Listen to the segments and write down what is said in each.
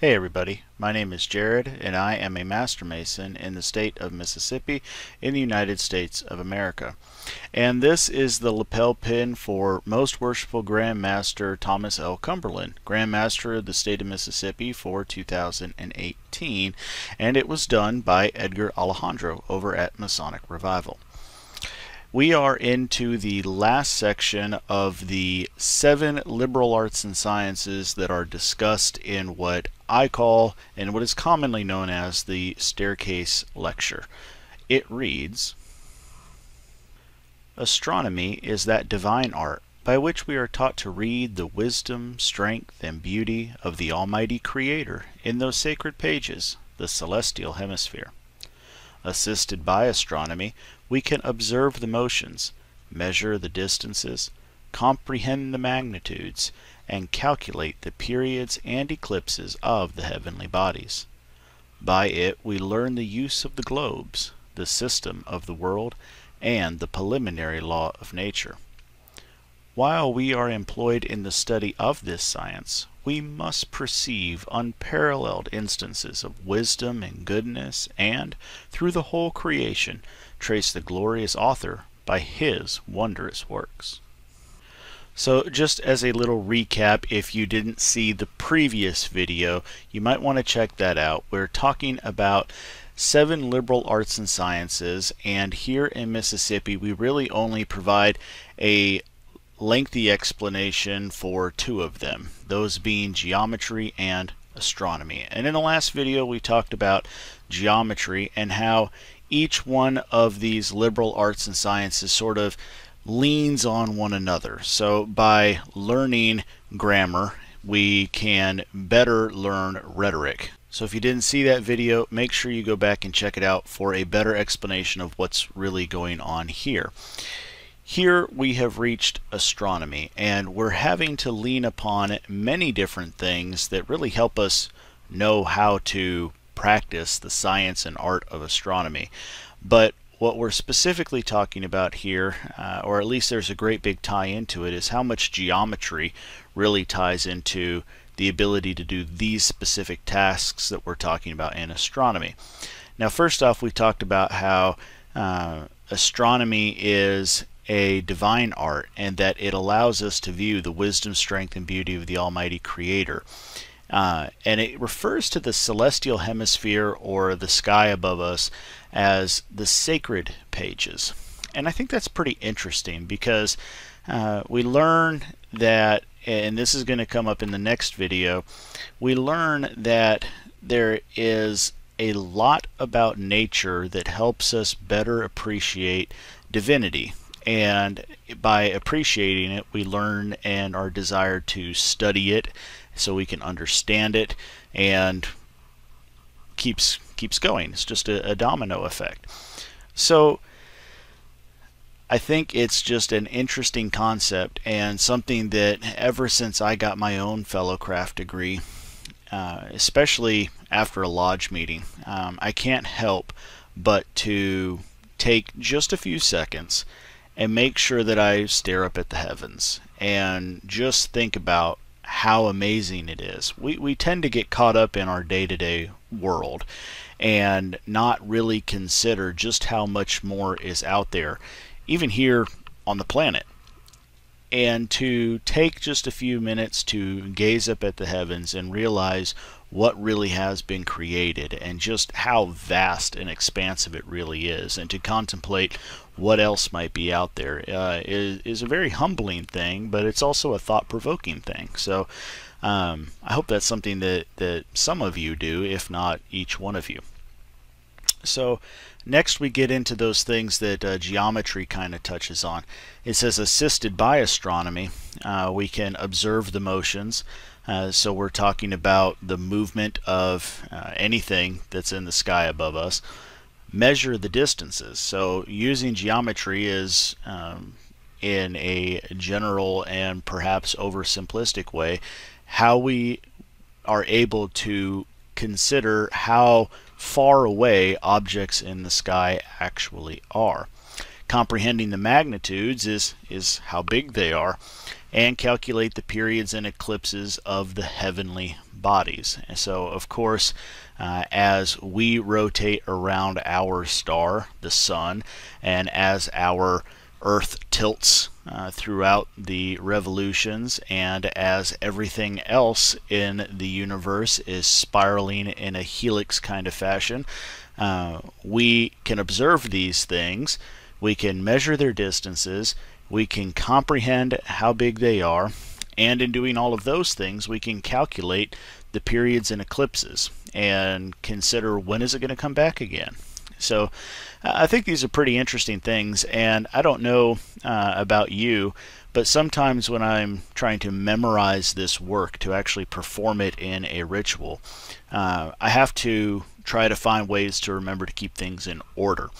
Hey everybody, my name is Jared and I am a Master Mason in the state of Mississippi in the United States of America. And this is the lapel pin for Most Worshipful Grand Master Thomas L. Cumberland, Grand Master of the state of Mississippi for 2018, and it was done by Edgar Alejandro over at Masonic Revival. We are into the last section of the 7 liberal arts and sciences that are discussed in what I call and what is commonly known as the Staircase Lecture. It reads, Astronomy is that divine art by which we are taught to read the wisdom, strength, and beauty of the Almighty Creator in those sacred pages, the celestial hemisphere. Assisted by astronomy, we can observe the motions, measure the distances, comprehend the magnitudes, and calculate the periods and eclipses of the heavenly bodies. By it we learn the use of the globes, the system of the world, and the preliminary law of nature. While we are employed in the study of this science, we must perceive unparalleled instances of wisdom and goodness and, through the whole creation, trace the glorious author by his wondrous works. So just as a little recap, if you didn't see the previous video, you might want to check that out. We're talking about 7 liberal arts and sciences, and here in Mississippi we really only provide a lengthy explanation for two of them, those being geometry and astronomy. And in the last video we talked about geometry and how each one of these liberal arts and sciences sort of leans on one another. So by learning grammar we can better learn rhetoric. So if you didn't see that video, make sure you go back and check it out for a better explanation of what's really going on here. Here we have reached astronomy, and we're having to lean upon many different things that really help us know how to practice the science and art of astronomy. But what we're specifically talking about here, or at least there's a great big tie into it, is how much geometry really ties into the ability to do these specific tasks that we're talking about in astronomy. Now, first off, we talked about how astronomy is a divine art, and that it allows us to view the wisdom, strength, and beauty of the Almighty Creator. And it refers to the celestial hemisphere or the sky above us as the sacred pages. And I think that's pretty interesting because we learn that, and this is going to come up in the next video, we learn that there is a lot about nature that helps us better appreciate divinity. And by appreciating it, we learn and are desired to study it so we can understand it, and keeps going. It's just a domino effect. So I think it's just an interesting concept, and something that ever since I got my own Fellow Craft degree, especially after a lodge meeting, I can't help but to take just a few seconds and make sure that I stare up at the heavens and just think about how amazing it is. We tend to get caught up in our day-to-day world and not really consider just how much more is out there, even here on the planet. And to take just a few minutes to gaze up at the heavens and realize what really has been created and just how vast and expansive it really is, and to contemplate what else might be out there is a very humbling thing, but it's also a thought-provoking thing. So I hope that's something that some of you do, if not each one of you. So next we get into those things that geometry kind of touches on. It says assisted by astronomy, we can observe the motions. So we're talking about the movement of anything that's in the sky above us. Measure the distances. So using geometry is, in a general and perhaps oversimplistic way, how we are able to consider how far away objects in the sky actually are. Comprehending the magnitudes is how big they are, and calculate the periods and eclipses of the heavenly bodies. And so, of course, as we rotate around our star, the sun, and as our Earth tilts throughout the revolutions, and as everything else in the universe is spiraling in a helix kind of fashion, we can observe these things, we can measure their distances, we can comprehend how big they are, and in doing all of those things, we can calculate the periods and eclipses and consider when is it going to come back again. So I think these are pretty interesting things, and I don't know about you, but sometimes when I'm trying to memorize this work to actually perform it in a ritual, I have to try to find ways to remember to keep things in order.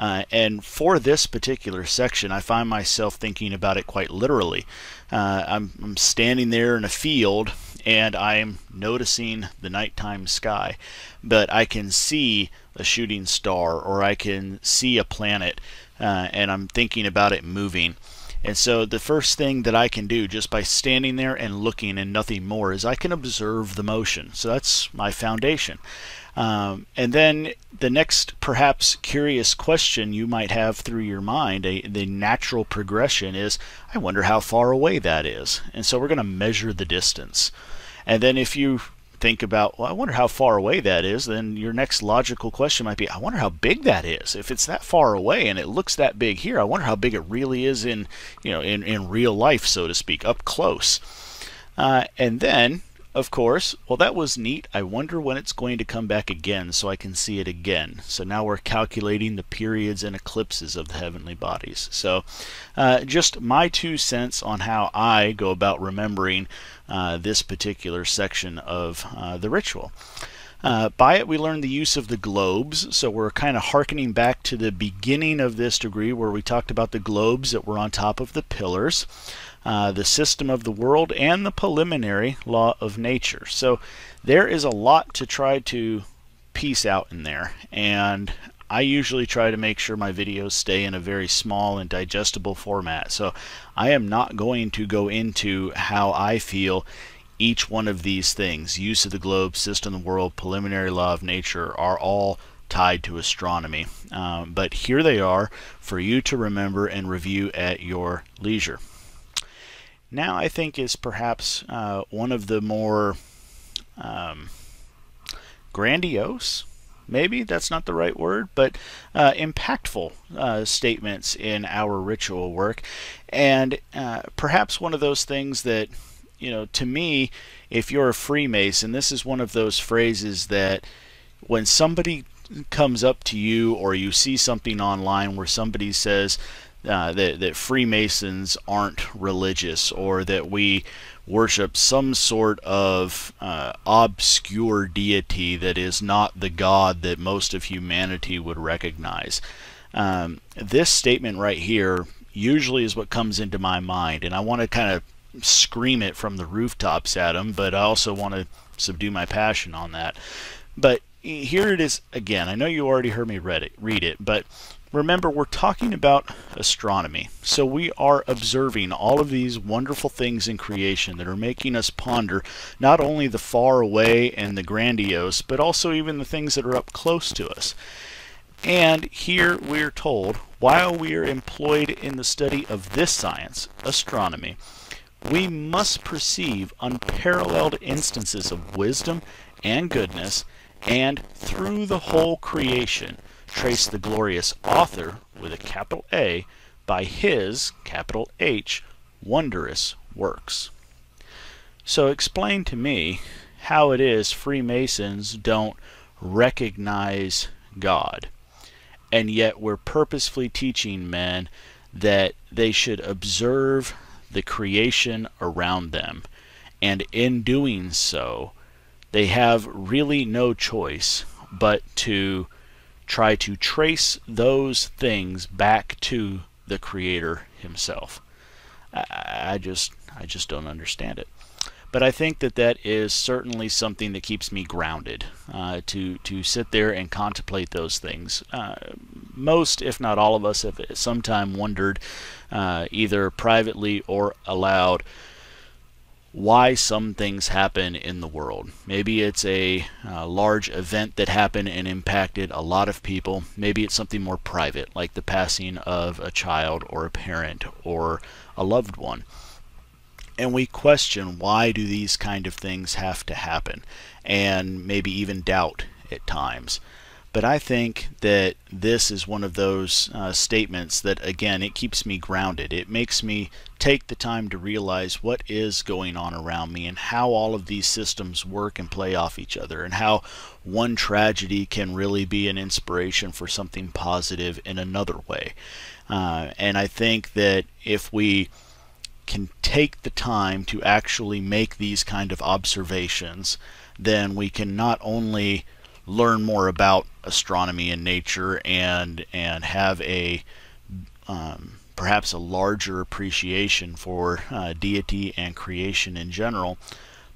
And for this particular section, I find myself thinking about it quite literally. I'm standing there in a field, and I'm noticing the nighttime sky, but I can see a shooting star, or I can see a planet, and I'm thinking about it moving. And so the first thing that I can do just by standing there and looking and nothing more is I can observe the motion. So that's my foundation. And then the next perhaps curious question you might have through your mind, the natural progression is, I wonder how far away that is. And so we're going to measure the distance. And then if you think about, well, I wonder how far away that is, then your next logical question might be, I wonder how big that is. If it's that far away and it looks that big here, I wonder how big it really is in, you know, in real life, so to speak, up close. And then, of course, well, that was neat. I wonder when it's going to come back again so I can see it again. So now we're calculating the periods and eclipses of the heavenly bodies. So just my 2 cents on how I go about remembering this particular section of the ritual. By it, we learn the use of the globes. So we're kind of hearkening back to the beginning of this degree where we talked about the globes that were on top of the pillars, the system of the world, and the preliminary law of nature. So there is a lot to try to piece out in there. And I usually try to make sure my videos stay in a very small and digestible format. So I am not going to go into how I feel each one of these things, use of the globe, system of the world, preliminary law of nature, are all tied to astronomy. But here they are for you to remember and review at your leisure. Now I think is perhaps one of the more grandiose, maybe that's not the right word, but impactful statements in our ritual work. And perhaps one of those things that, you know, to me, if you're a Freemason, this is one of those phrases that when somebody comes up to you or you see something online where somebody says that Freemasons aren't religious, or that we worship some sort of obscure deity that is not the God that most of humanity would recognize. This statement right here usually is what comes into my mind, and I want to kind of scream it from the rooftops at them, but I also want to subdue my passion on that. But here it is again. I know you already heard me read it, but remember, we're talking about astronomy. So we are observing all of these wonderful things in creation that are making us ponder not only the far away and the grandiose, but also even the things that are up close to us. And here we're told, while we are employed in the study of this science, astronomy, we must perceive unparalleled instances of wisdom and goodness, and through the whole creation, trace the glorious author, with a capital A, by his, capital H, wondrous works. So explain to me how it is Freemasons don't recognize God, and yet we're purposefully teaching men that they should observe the creation around them, and in doing so they have really no choice but to try to trace those things back to the Creator himself. I just don't understand it, but I think that that is certainly something that keeps me grounded, to sit there and contemplate those things. Most, if not all of us, have at some time wondered, either privately or aloud, why some things happen in the world. Maybe it's a large event that happened and impacted a lot of people. Maybe it's something more private, like the passing of a child or a parent or a loved one. And we question, why do these kind of things have to happen? And maybe even doubt at times. But I think that this is one of those statements that, again, it keeps me grounded. It makes me take the time to realize what is going on around me and how all of these systems work and play off each other, and how one tragedy can really be an inspiration for something positive in another way. And I think that if we can take the time to actually make these kind of observations, then we can not only learn more about astronomy and nature and have a perhaps a larger appreciation for deity and creation in general,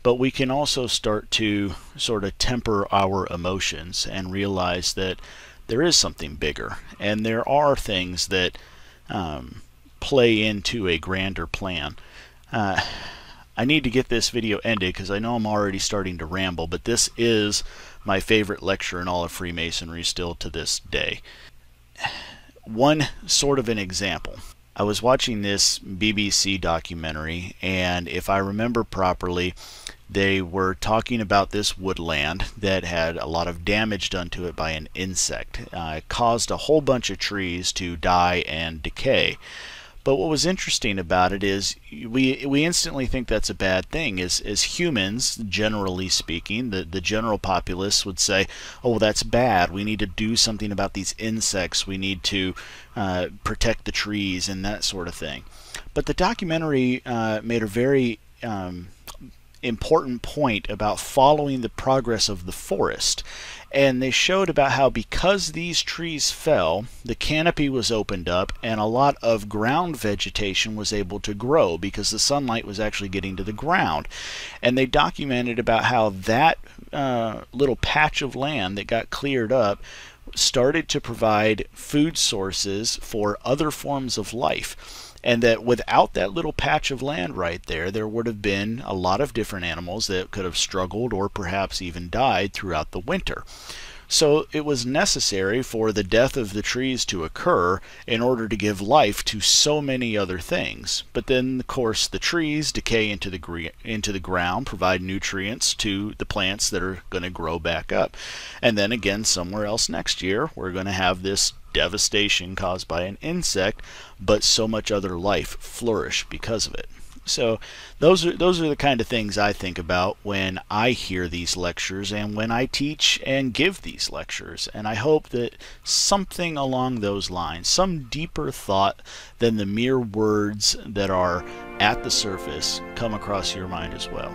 but we can also start to sort of temper our emotions and realize that there is something bigger, and there are things that play into a grander plan. I need to get this video ended because I know I'm already starting to ramble, but this is my favorite lecture in all of Freemasonry still to this day. One sort of an example. I was watching this BBC documentary, and if I remember properly, they were talking about this woodland that had a lot of damage done to it by an insect. It caused a whole bunch of trees to die and decay. But what was interesting about it is we instantly think that's a bad thing. As humans, generally speaking, the general populace would say, oh, well, that's bad. We need to do something about these insects. We need to protect the trees and that sort of thing. But the documentary made a very important point about following the progress of the forest. And they showed about how, because these trees fell, the canopy was opened up and a lot of ground vegetation was able to grow because the sunlight was actually getting to the ground. And they documented about how that little patch of land that got cleared up started to provide food sources for other forms of life. And that without that little patch of land right there, there would have been a lot of different animals that could have struggled or perhaps even died throughout the winter. So it was necessary for the death of the trees to occur in order to give life to so many other things. But then, of course, the trees decay into the ground, provide nutrients to the plants that are going to grow back up. And then again, somewhere else next year, we're going to have this devastation caused by an insect, but so much other life flourish because of it. So those are the kind of things I think about when I hear these lectures and when I teach and give these lectures. And I hope that something along those lines, some deeper thought than the mere words that are at the surface, come across your mind as well.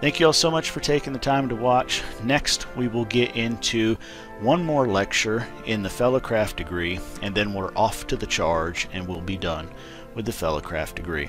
Thank you all so much for taking the time to watch. Next, we will get into one more lecture in the Fellow Craft Degree, and then we're off to the charge and we'll be done with the Fellow Craft Degree.